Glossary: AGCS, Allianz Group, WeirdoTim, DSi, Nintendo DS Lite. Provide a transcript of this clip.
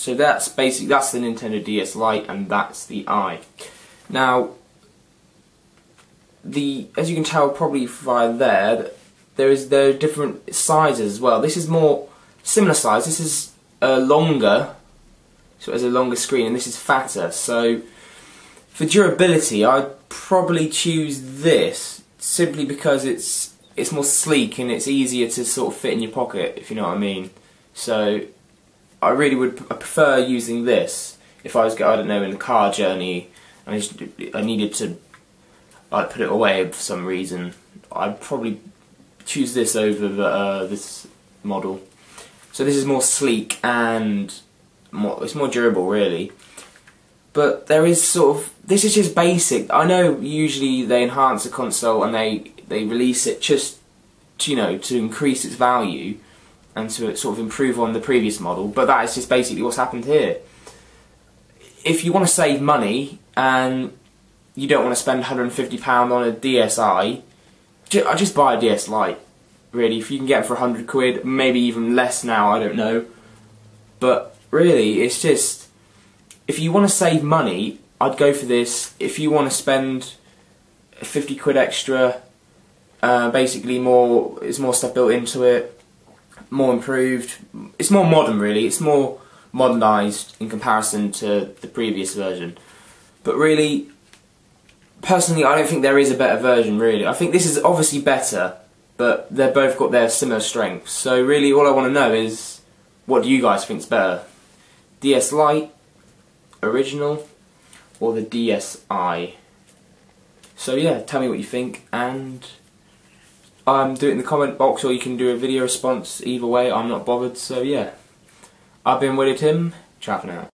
So that's basically, that's the Nintendo DS Lite, and that's the Eye. Now, as you can tell probably via there are different sizes as well. This is more similar size. This is longer, so it has a longer screen, and this is fatter. So for durability, I'd probably choose this simply because it's more sleek and it's easier to sort of fit in your pocket, if you know what I mean. So I really would prefer using this if I was, I don't know, in a car journey and I needed to like put it away for some reason. I'd probably choose this over the, this model. So this is more sleek and it's more durable, really. But there is sort of, this is just basic. I know usually they enhance a console and they release it just to, you know, to increase its value and to sort of improve on the previous model, but that is just basically what's happened here. If you want to save money and you don't want to spend £150 on a DSi, just buy a DS Lite, really. If you can get it for £100, maybe even less now, I don't know. But really, it's just, if you want to save money, I'd go for this. If you want to spend £50 extra, basically more, there's more stuff built into it, more improved, it's more modern, really. It's more modernised in comparison to the previous version. But really, personally, I don't think there is a better version, really. I think this is obviously better, but they've both got their similar strengths. So really, all I want to know is, what do you guys think's better? DS Lite, original, or the DSi? So yeah, tell me what you think, and do it in the comment box, or you can do a video response. Either way, I'm not bothered. So yeah, I've been WeirdoTim, ciao for now.